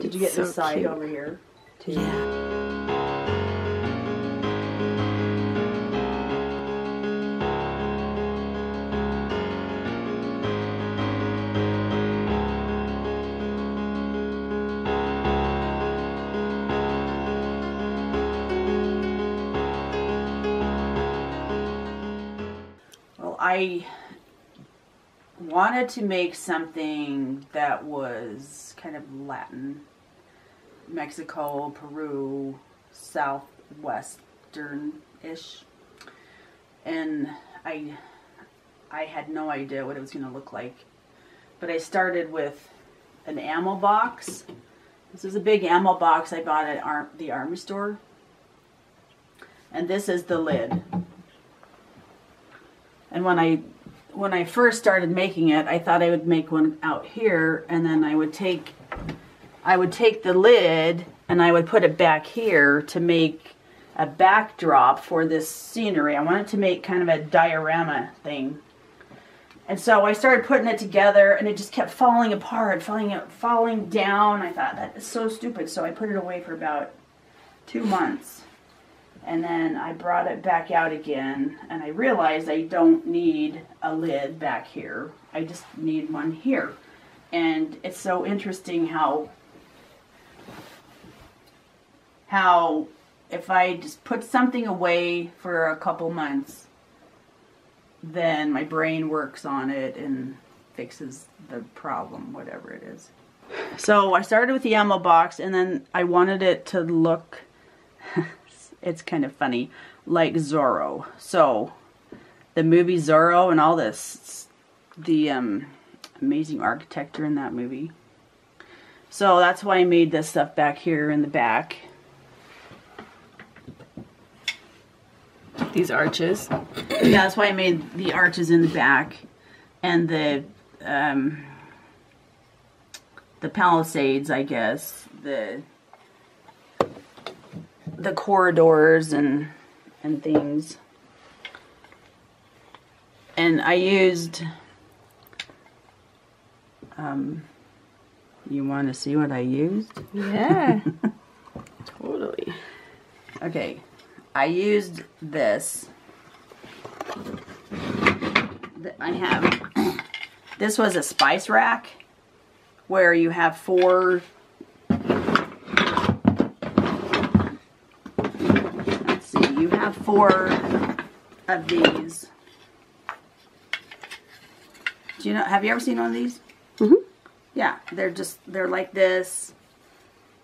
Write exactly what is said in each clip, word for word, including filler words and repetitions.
Did you get so this side cute. Over here too? Yeah. I wanted to make something that was kind of Latin, Mexico, Peru, southwestern-ish, and I I had no idea what it was going to look like, but I started with an ammo box. This is a big ammo box I bought at Ar- the Army store, and this is the lid. And when I when I first started making it, I thought I would make one out here, and then I would take I would take the lid and I would put it back here to make a backdrop for this scenery. I wanted to make kind of a diorama thing. And so I started putting it together, and it just kept falling apart, falling falling down. I thought, that is so stupid. So I put it away for about two months. And then I brought it back out again, and I realized I don't need a lid back here. I just need one here. And it's so interesting how, how if I just put something away for a couple months, then my brain works on it and fixes the problem, whatever it is. So I started with the ammo box, and then I wanted it to look... It's kind of funny, like Zorro. So, the movie Zorro and all this, the um, amazing architecture in that movie. So that's why I made this stuff back here in the back. These arches. Yeah, that's why I made the arches in the back, and the um, the palisades, I guess. The the corridors and and things. And I used um you want to see what I used? Yeah. Totally. Okay. I used this. I have this was a spice rack where you have four four of these. Do you know, have you ever seen one of these? Mm-hmm. Yeah, they're just, they're like this,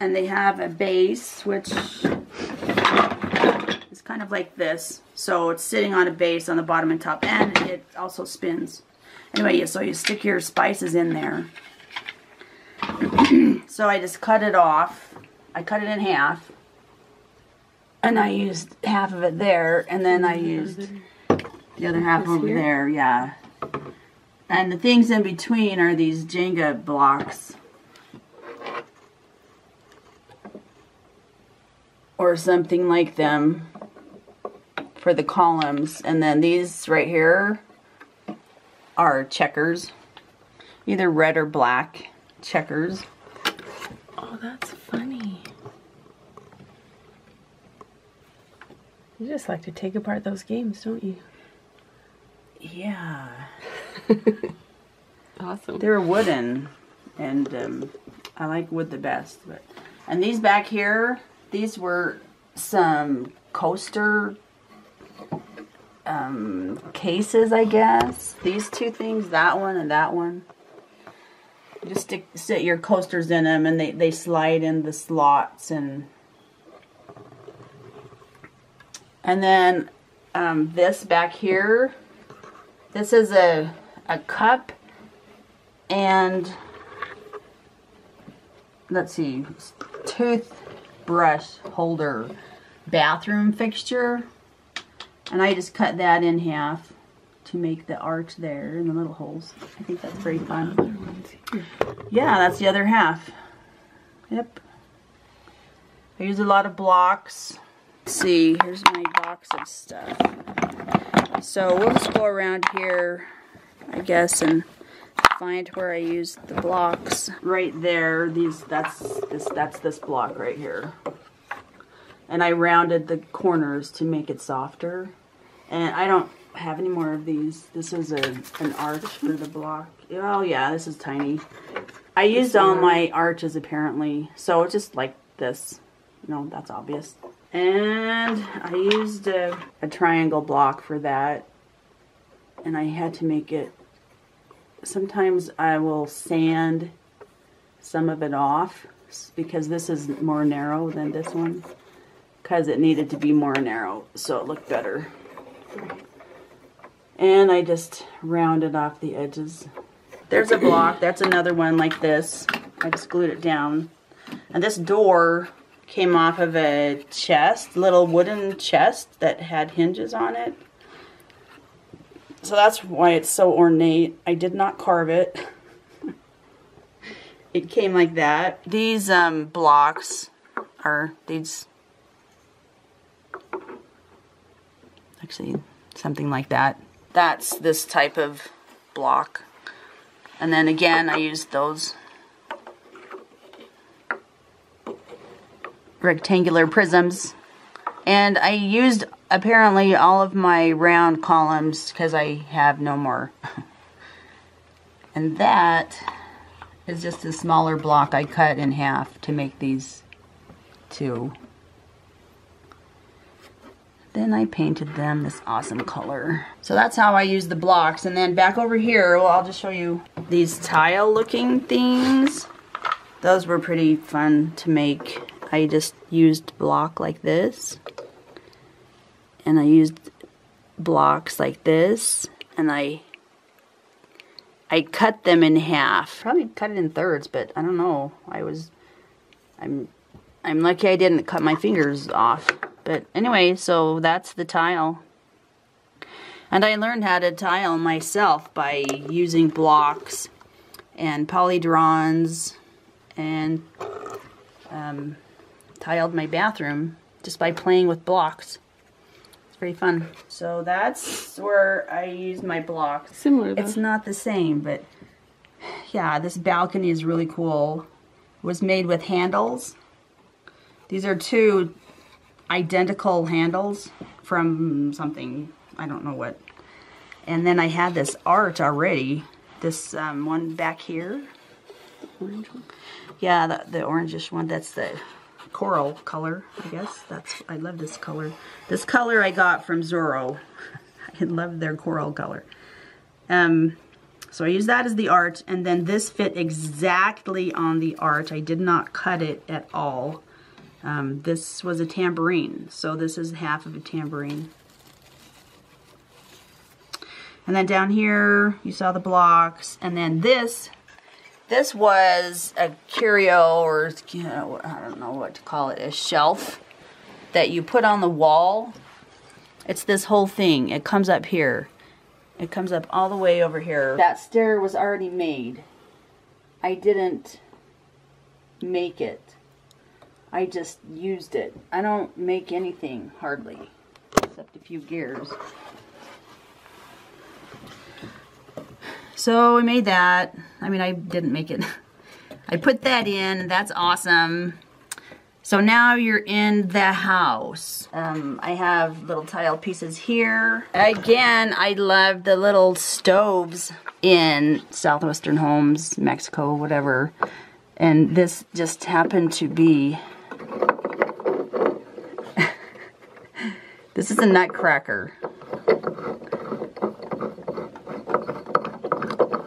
and they have a base, which is kind of like this. So it's sitting on a base on the bottom and top, and it also spins. Anyway, so you stick your spices in there. So I just cut it off. I cut it in half. And I used half of it there, and then I used the other half over there, yeah. And the things in between are these Jenga blocks. Or something like them for the columns. And then these right here are checkers. Either red or black checkers. Oh, that's funny. You just like to take apart those games, don't you? Yeah. Awesome. They're wooden, and um, I like wood the best. But and these back here, these were some coaster um, cases, I guess. These two things, that one and that one. You just stick, sit your coasters in them, and they, they slide in the slots, and... And then um, this back here, this is a, a cup, and let's see, toothbrush holder, bathroom fixture. And I just cut that in half to make the arch there in the little holes. I think that's pretty fun. Yeah, that's the other half. Yep. I use a lot of blocks. See, here's my box of stuff. So we'll just go around here, I guess, and find where I used the blocks. Right there, these that's this that's this block right here. And I rounded the corners to make it softer. And I don't have any more of these. This is a an arch for the block. Oh yeah, this is tiny. I used all my arches apparently, so just like this. No, that's obvious. And I used a, a triangle block for that. And I had to make it, sometimes I will sand some of it off because this is more narrow than this one because it needed to be more narrow so it looked better. And I just rounded off the edges. There's a block, that's another one like this. I just glued it down. And this door came off of a chest, little wooden chest that had hinges on it. So that's why it's so ornate. I did not carve it. It came like that. These um, blocks are these, actually something like that. That's this type of block. And then again, I used those rectangular prisms. And I used apparently all of my round columns because I have no more. And that is just a smaller block I cut in half to make these two. Then I painted them this awesome color. So that's how I use the blocks. And then back over here, well, I'll just show you these tile looking things. Those were pretty fun to make. I just used block like this. And I used blocks like this, and I I cut them in half. Probably cut it in thirds, but I don't know. I was I'm I'm lucky I didn't cut my fingers off. But anyway, so that's the tile. And I learned how to tile myself by using blocks and polydrons and um, tiled my bathroom just by playing with blocks. Very fun. So that's where I use my block. Similar though. It's not the same, but yeah, this balcony is really cool. It was made with handles. These are two identical handles from something, I don't know what. And then I had this art already. This um, one back here. Orange one? Yeah, the, the orangish one. That's the coral color, I guess. That's, I love this color. This color I got from Zorro. I love their coral color. Um, so I use that as the arch, and then this fit exactly on the arch. I did not cut it at all. Um, this was a tambourine, so this is half of a tambourine. And then down here, you saw the blocks, and then this This was a curio, or you know, I don't know what to call it, a shelf that you put on the wall. It's this whole thing. It comes up here. It comes up all the way over here. That stair was already made. I didn't make it. I just used it. I don't make anything, hardly, except a few gears. So I made that. I mean, I didn't make it. I put that in. That's awesome. So now you're in the house. Um, I have little tile pieces here. Again, I love the little stoves in Southwestern Homes, Mexico, whatever. And this just happened to be... This is a nutcracker.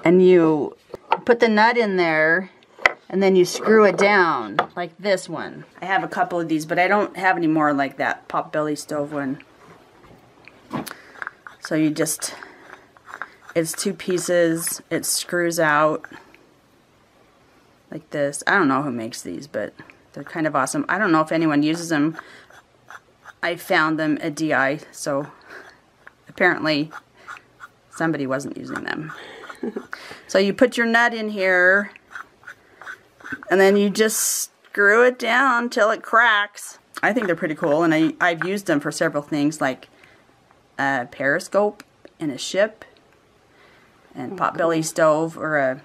And you put the nut in there, and then you screw it down, like this one. I have a couple of these, but I don't have any more like that Potbelly stove one. So you just, it's two pieces, it screws out, like this. I don't know who makes these, but they're kind of awesome. I don't know if anyone uses them. I found them at D I, so apparently somebody wasn't using them. So you put your nut in here, and then you just screw it down till it cracks. I think they're pretty cool, and I, I've used them for several things, like a periscope and a ship, and oh, potbelly cool. stove, or a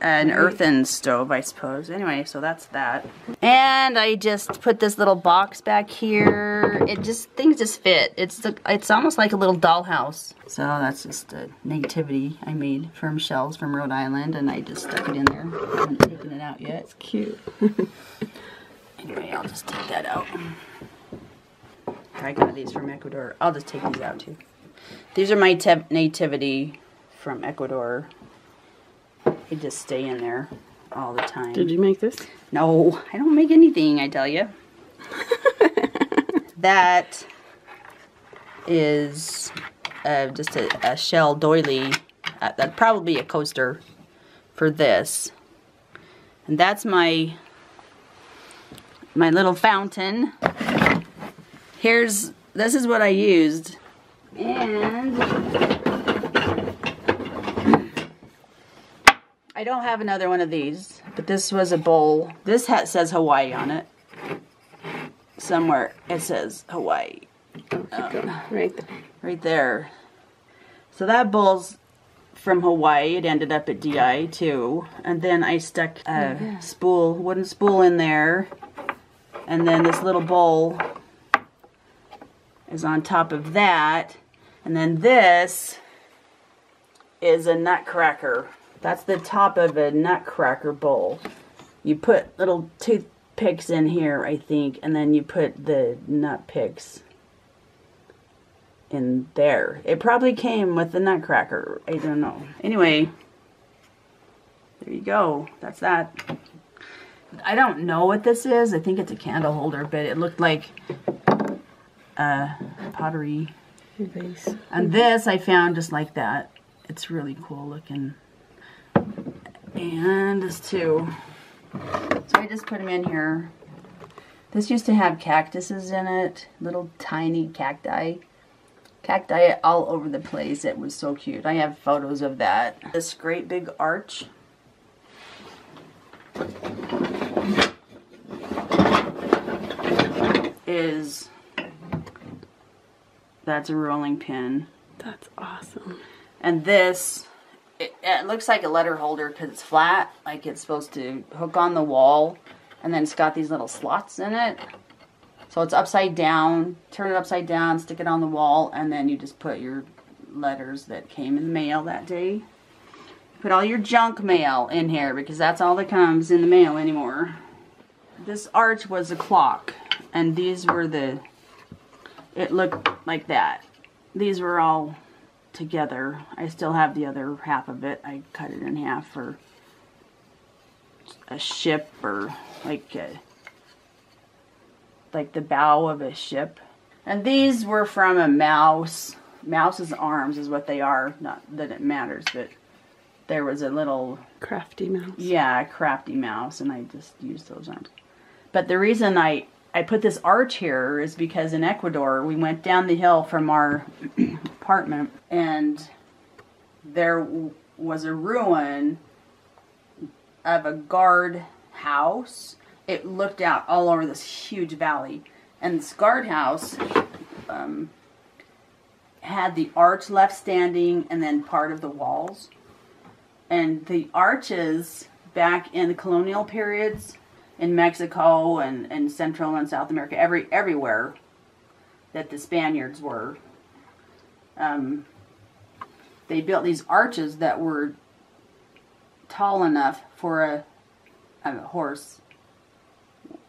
an earthen stove, I suppose. Anyway, so that's that. And I just put this little box back here. It just, things just fit. It's the, it's almost like a little dollhouse. So that's just a negativity I made from shells from Rhode Island, and I just stuck it in there. I haven't taken it out yet. It's cute. Anyway, I'll just take that out. I got these from Ecuador. I'll just take these out too. These are my nativity from Ecuador. They just stay in there all the time. Did you make this? No, I don't make anything, I tell you. That is uh, just a, a shell doily, uh, that'd probably be a coaster for this. And that's my my little fountain. Here's, this is what I used. And I don't have another one of these, but this was a bowl. This hat says Hawaii on it. Somewhere it says Hawaii. Oh, um, right there. Right there. So that bowl's from Hawaii. It ended up at D I too. And then I stuck a oh, yeah. spool, wooden spool in there. And then this little bowl is on top of that. And then this is a nutcracker. That's the top of a nutcracker bowl. You put little toothpicks in here, I think, and then you put the nut picks in there. It probably came with the nutcracker. I don't know. Anyway, there you go. That's that. I don't know what this is. I think it's a candle holder, but it looked like uh, pottery. Nice. And this I found just like that. It's really cool looking. And this too. So I just put them in here. This used to have cactuses in it, little tiny cacti. Cacti all over the place. It was so cute. I have photos of that. This great big arch. Is, that's a rolling pin. That's awesome. And this, It, it looks like a letter holder because it's flat, like it's supposed to hook on the wall, and then it's got these little slots in it. So it's upside down, turn it upside down, stick it on the wall, and then you just put your letters that came in the mail that day. Put all your junk mail in here because that's all that comes in the mail anymore. This arch was a clock, and these were the, it looked like that. These were all together. I still have the other half of it. I cut it in half for a ship, or like a, like the bow of a ship. And these were from a mouse. Mouse's arms is what they are. Not that it matters, but there was a little crafty mouse. Yeah, a crafty mouse, and I just used those arms. But the reason I I put this arch here is because in Ecuador we went down the hill from our apartment, and there w was a ruin of a guard house. It looked out all over this huge valley, and this guard house um, had the arch left standing and then part of the walls. And the arches back in the colonial periods in Mexico and, and Central and South America, every everywhere that the Spaniards were, um, they built these arches that were tall enough for a, a horse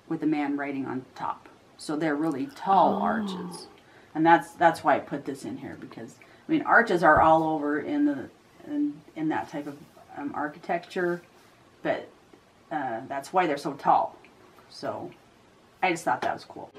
with a man riding on top. So they're really tall oh. arches, and that's that's why I put this in here, because I mean arches are all over in the in, in that type of um, architecture, but. Uh, that's why they're so tall. So I just thought that was cool.